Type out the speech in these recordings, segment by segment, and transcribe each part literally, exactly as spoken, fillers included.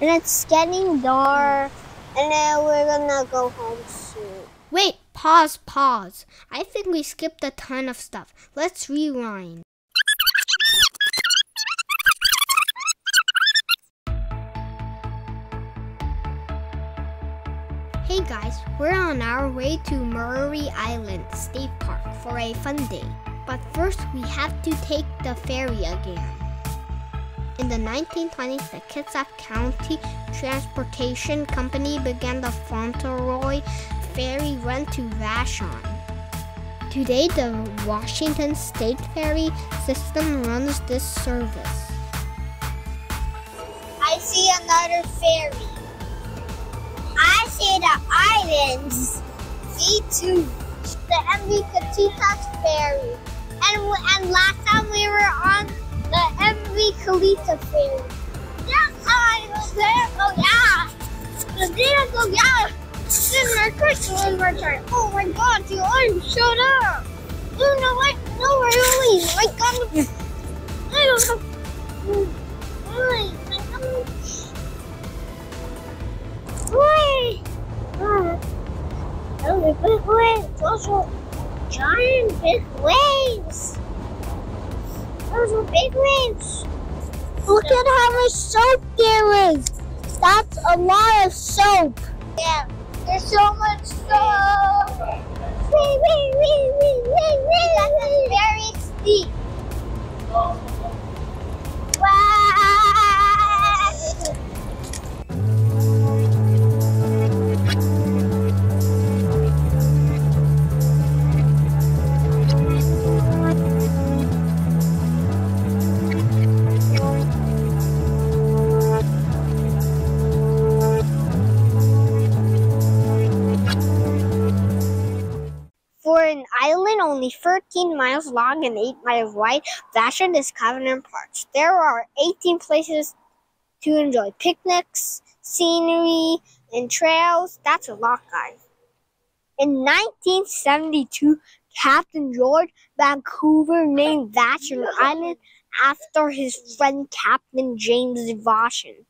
and it's getting dark, and then we're gonna go home soon. Wait, pause, pause. I think we skipped a ton of stuff. Let's rewind. Hey guys, we're on our way to Maury Island State Park for a fun day. But first, we have to take the ferry again. In the nineteen twenties, the Kitsap County Transportation Company began the Fauntleroy Ferry run to Vashon. Today, the Washington State Ferry System runs this service. I see another ferry. I see the islands. V two, the M V Kittitas ferry. And, and last time we were on the M V Kittitas ferry. That's how I was there. Oh, yeah. The data go, yeah. This is our first one more time. Oh, my God. You already showed up. You know what? No, really. I got it. I don't know. Really. I got it. Wait. Oh. That was a big wave. Those were giant big waves. Those were big waves. Look at how much soap there is. That's a lot of soap. Yeah, there's so much soap. Wait, wait, wait, wait, wait, wait. That's very steep. Wow. Only thirteen miles long and eight miles wide, Vashon is covered in parks. There are eighteen places to enjoy: picnics, scenery, and trails. That's a lot, guys. In nineteen seventy-two, Captain George Vancouver named Vashon Island after his friend Captain James Vashon.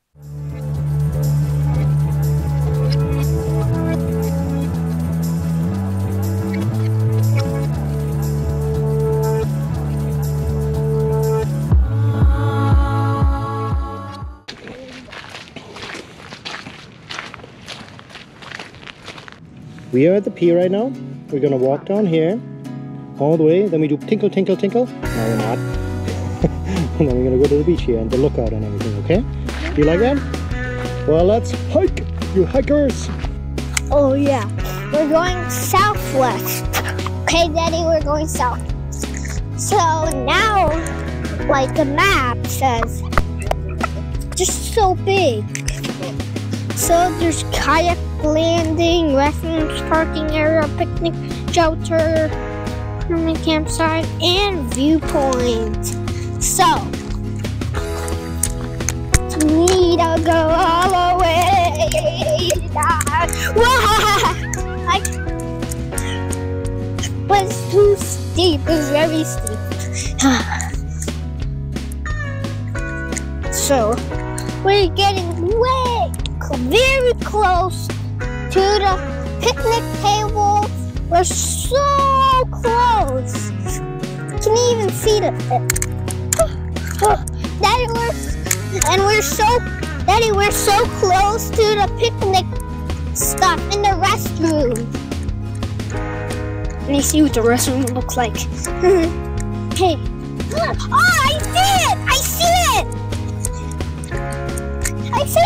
We are at the pier right now. We're gonna walk down here all the way, then we do tinkle, tinkle, tinkle. No, we're not. And then we're gonna go to the beach here and the lookout and everything, okay? You like that? Well, let's hike, you hikers! Oh yeah, we're going southwest. Okay, Daddy, we're going south. So now, like the map says, just so big. So there's kayak landing, refuge parking area, picnic shelter, permanent campsite, and viewpoint. So we don't go all the way down. Like, but it's too steep. It's very steep. So we're getting way. Very close to the picnic table. We're so close. Can you even see the pit? Daddy, we're and we're so Daddy, we're so close to the picnic stuff in the restroom. Let me see what the restroom looks like. Hey. Oh, I see it! I see it! I see it!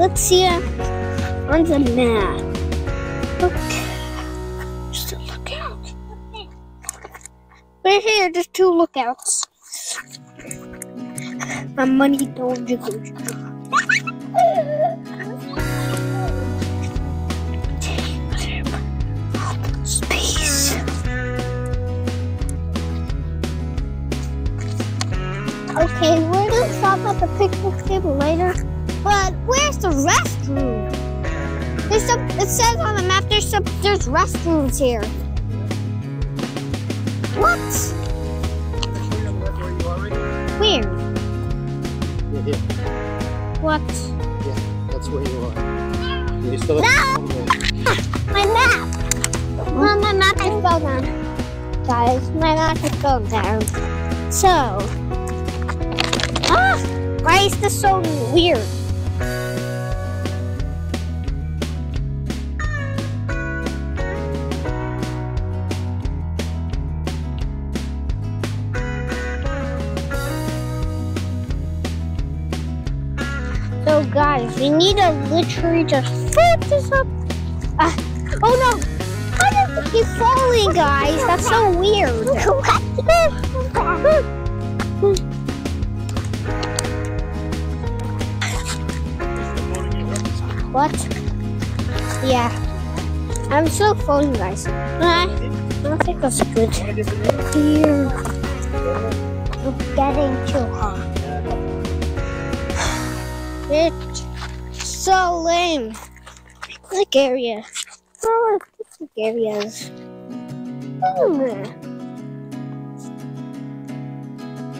Let's see it on the map. Look. There's a lookout. We're here. There's two lookouts. My money don't jiggle. Space. Okay, we're gonna stop at the picnic table later. But where's the restroom? There's some, it says on the map there's some, there's restrooms here. What? Where? into here. What? Yeah, that's where you are. You still have no! My map! Well, my map is broken. Guys, my map is broken. So... Ah! Why is this so weird? So guys, we need to literally just flip this up. Uh, oh no! How does it keep falling, guys? That's so weird. What? Yeah. I'm still falling, guys. I don't think that's good. Here. It's getting too hot. It's so lame. Click area. Oh, click areas. Oh.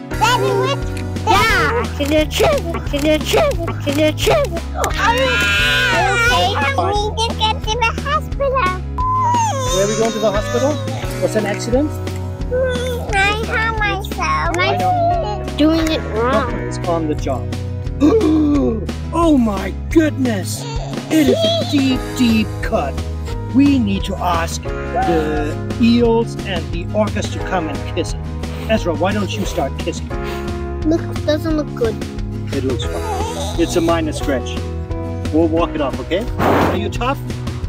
Baby, what? Yeah, I can do a trip. I can do a trip. I can do a trip. Oh, ah, okay. I need to get to the hospital. Where are we going to the hospital? What's an accident? I hurt myself. I know. Doing it wrong. It's on the job. Oh my goodness! It is a deep, deep cut. We need to ask the eels and the orcas to come and kiss it. Ezra, why don't you start kissing? Look, it doesn't look good. It looks fine. It's a minor scratch. We'll walk it off, okay? Are you tough?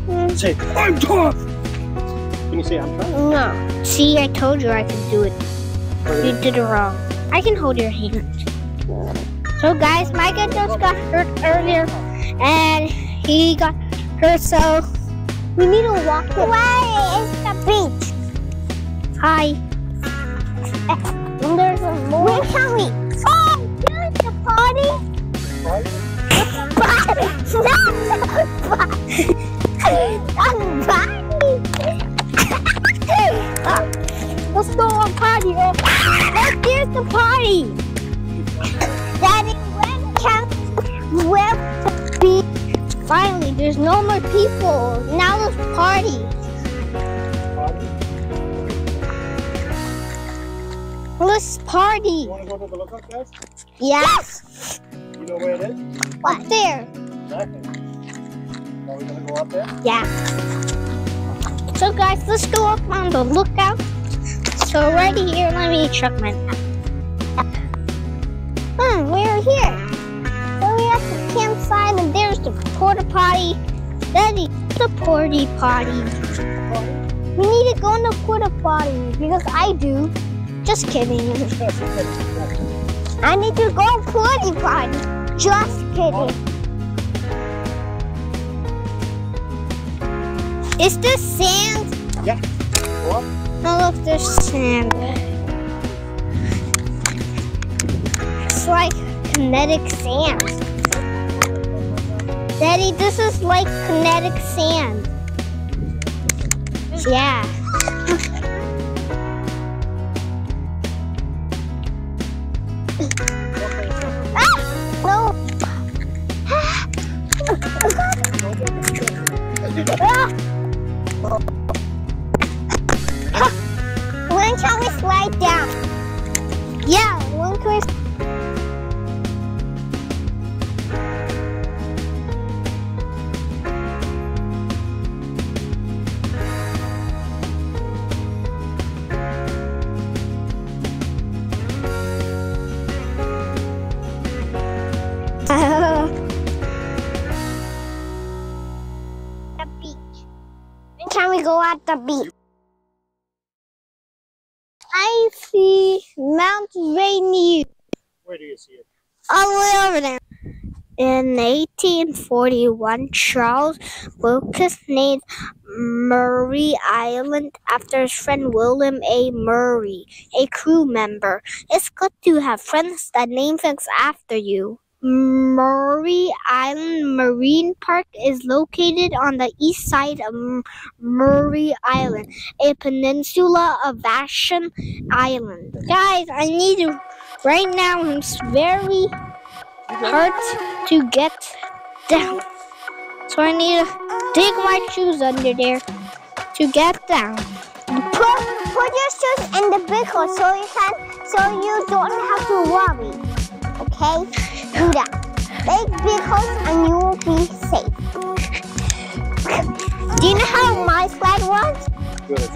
Mm. Say, I'm tough! Can you say I'm tough? No. See, I told you I could do it. You did it wrong. I can hold your hand. So guys, Micah just got hurt earlier and he got hurt, so we need to walk away. It's the beach. Hi. And there's a more. Where can we? Oh, dude, the party. What? It's a party. It's a party. It's a party. Let's go on party. Oh, there's the party. Daddy, when can we be? Finally, there's no more people. Now let's party. Let's party. You want to go to the lookout place? Yes. yes. You know where it is? What? Up there. Exactly. Are we going to go up there? Yeah. So guys, let's go up on the lookout. So right here, let me check my map. Hmm, we're here. So we have the campsite, and there's the porta potty. That is the porta potty. We need to go in the porta potty because I do. Just kidding. I need to go porta potty. Just kidding. Is this sand? Yeah. What? Oh, look, there's sand. It's like kinetic sand. Daddy, this is like kinetic sand. Yeah. Ah! No! When can we slide down? Yeah, when can we the beach. I see Mount Rainier. Where do you see it? All the way over there. In eighteen forty-one, Charles Wilkes named Maury Island after his friend William A. Murray, a crew member. It's good to have friends that name things after you. Maury Island Marine Park is located on the east side of Maury Island, a peninsula of Vashon Island. Guys, I need to, right now, I'm very hard to get down. So I need to dig my shoes under there to get down. Put, put your shoes in the big hole so you can, so you don't have to worry. Okay? Do that. Make big holes and you will be safe. Do you know how my sled was? Good.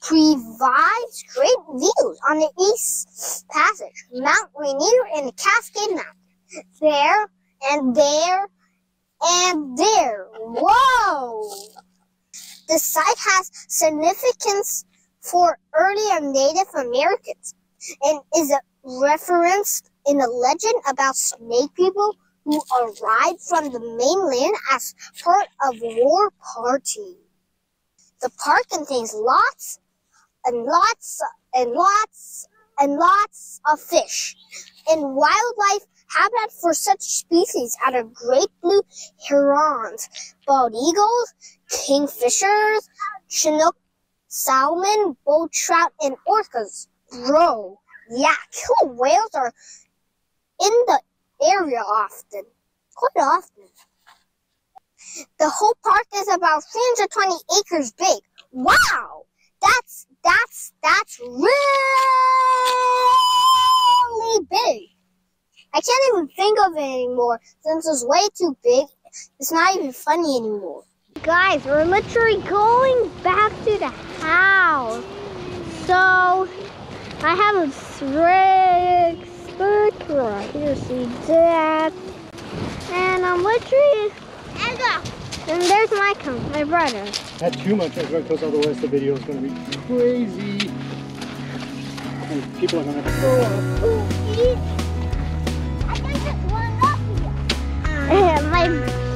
Provides great views on the East Passage, Mount Rainier, and the Cascade Mountain. There, and there, and there. Whoa! The site has significance for earlier Native Americans and is a reference in a legend about snake people who arrived from the mainland as part of war party. The park contains lots and lots and lots and lots of fish and wildlife habitat for such species as are great blue herons, bald eagles, kingfishers, chinook, salmon, bull trout, and orcas. Bro, yeah, killer whales are in the area often, quite often. The whole park is about three hundred twenty acres big. Wow! That's, that's, that's really big. I can't even think of it anymore since it's way too big. It's not even funny anymore. Guys, we're literally going back to the house. So, I have a Srig spook right here, see that? And I'm literally... And go. And there's my my brother. That's too much of it because otherwise the video is going to be crazy. And people are going to have to go up. I can just run up here. my,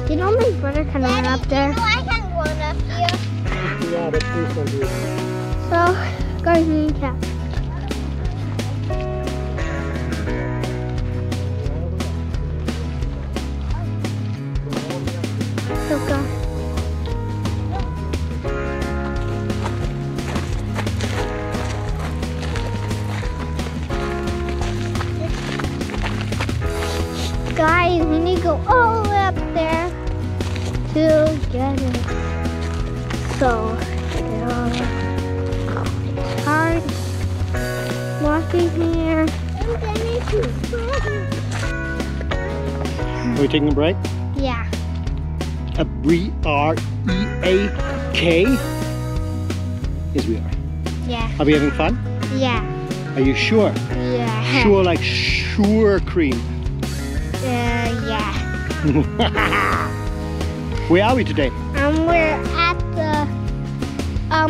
you know my brother can Daddy, run up there? No, I can run up here. Yeah, that's pretty fun, dude. So, guys, we need cats. Guys, we need to go all the way up there to get it. So, it's hard walking here. Are we taking a break? Yeah. A B R E A K? Yes, we are. Yeah. Are we having fun? Yeah. Are you sure? Yeah. Sure like sure cream? Uh, yeah. Where are we today? Um, we're at the, um,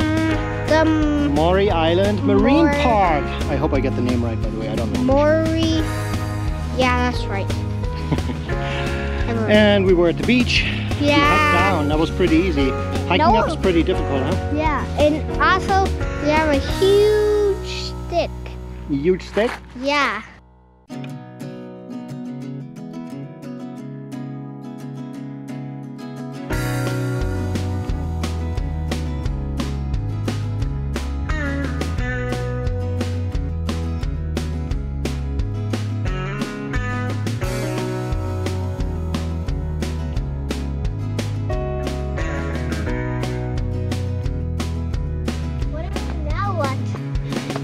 the... Maury Island Marine Maury Park. I hope I get the name right, by the way. I don't know. Maury... Yeah, that's right. And we were at the beach. Yeah. We hiked down. That was pretty easy. Hiking no. up is pretty difficult, huh? Yeah. And also, we have a huge stick. A huge stick? Yeah.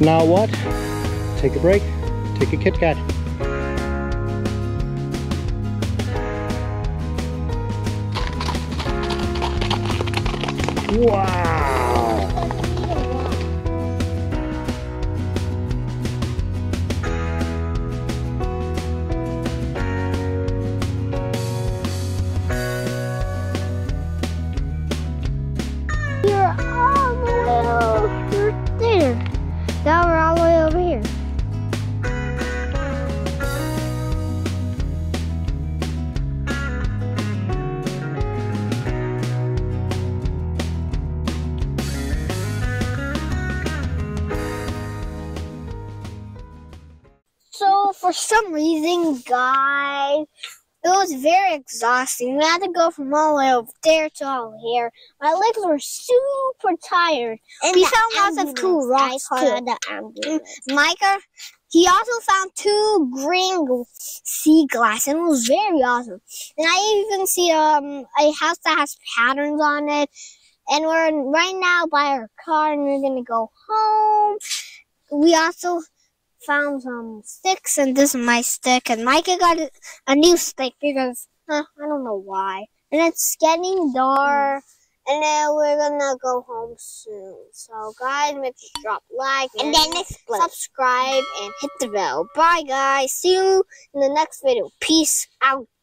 Now what? Take a break, take a Kit Kat. Wow! You're all the way over there. Now we're all the way over here. So for some reason, guys, it was very exhausting. We had to go from all the way over there to all here. My legs were super tired. And we found lots of cool rocks too. Micah, he also found two green sea glass, and it was very awesome. And I even see um a house that has patterns on it. And we're right now by our car, and we're gonna go home. We also found some sticks, and this is my stick, and Micah got a, a new stick because huh, I don't know why. And it's getting dark, and then we're gonna go home soon. So guys, make sure you drop like and, and then subscribe and hit the bell. Bye guys, see you in the next video. Peace out.